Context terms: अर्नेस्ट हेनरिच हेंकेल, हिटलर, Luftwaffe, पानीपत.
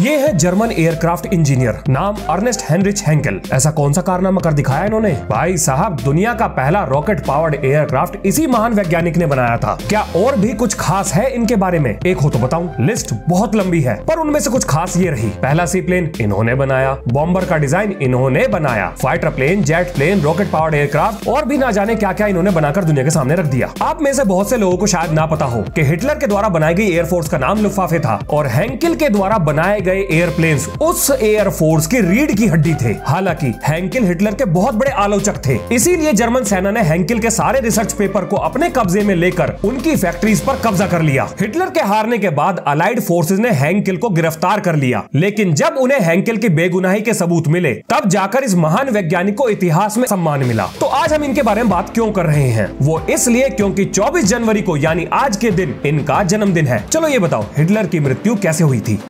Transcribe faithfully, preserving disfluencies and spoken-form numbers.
ये है German aircraft engineer, नाम अर्नेस्ट हेनरिच हेंकेल। ऐसा कौन सा कारनामा कर दिखाया इन्होंने? भाई साहब, दुनिया का पहला रॉकेट पावर्ड एयरक्राफ्ट इसी महान वैज्ञानिक ने बनाया था। क्या और भी कुछ खास है इनके बारे में? एक हो तो बताऊं, लिस्ट बहुत लंबी है, पर उनमें से कुछ खास ये रही। पहला सी प्लेन इन्होंने बनाया, बॉम्बर का डिजाइन इन्होंने बनाया, fighter plane, jet plane, rocket powered aircraft और भी ना जाने क्या क्या इन्होंने बनाकर दुनिया के सामने रख दिया। आप में से बहुत से लोगों को शायद ना पता हो कि हिटलर के द्वारा बनाई गई एयरफोर्स का नाम लुफ्टवाफे था और हेंकेल के द्वारा बनाए गए एयरप्लेन्स उस एयरफोर्स की रीढ़ की हड्डी थे। हालांकि हेंकेल हिटलर के बहुत बड़े आलोचक थे, इसीलिए जर्मन सेना ने हेंकेल के सारे रिसर्च पेपर को अपने कब्जे में लेकर उनकी फैक्ट्रीज पर कब्जा कर लिया। हिटलर के हारने के बाद अलाइड फोर्सेज ने हेंकेल को गिरफ्तार कर लिया, लेकिन जब उन्हें हेंकेल की बेगुनाही के सबूत मिले तब जाकर इस महान वैज्ञानिक को इतिहास में सम्मान मिला। तो आज हम इनके बारे में बात क्यों कर रहे हैं? वो इसलिए क्योंकि चौबीस जनवरी को यानी आज के दिन इनका जन्मदिन है। चलो ये बताओ, हिटलर की मृत्यु कैसे हुई थी?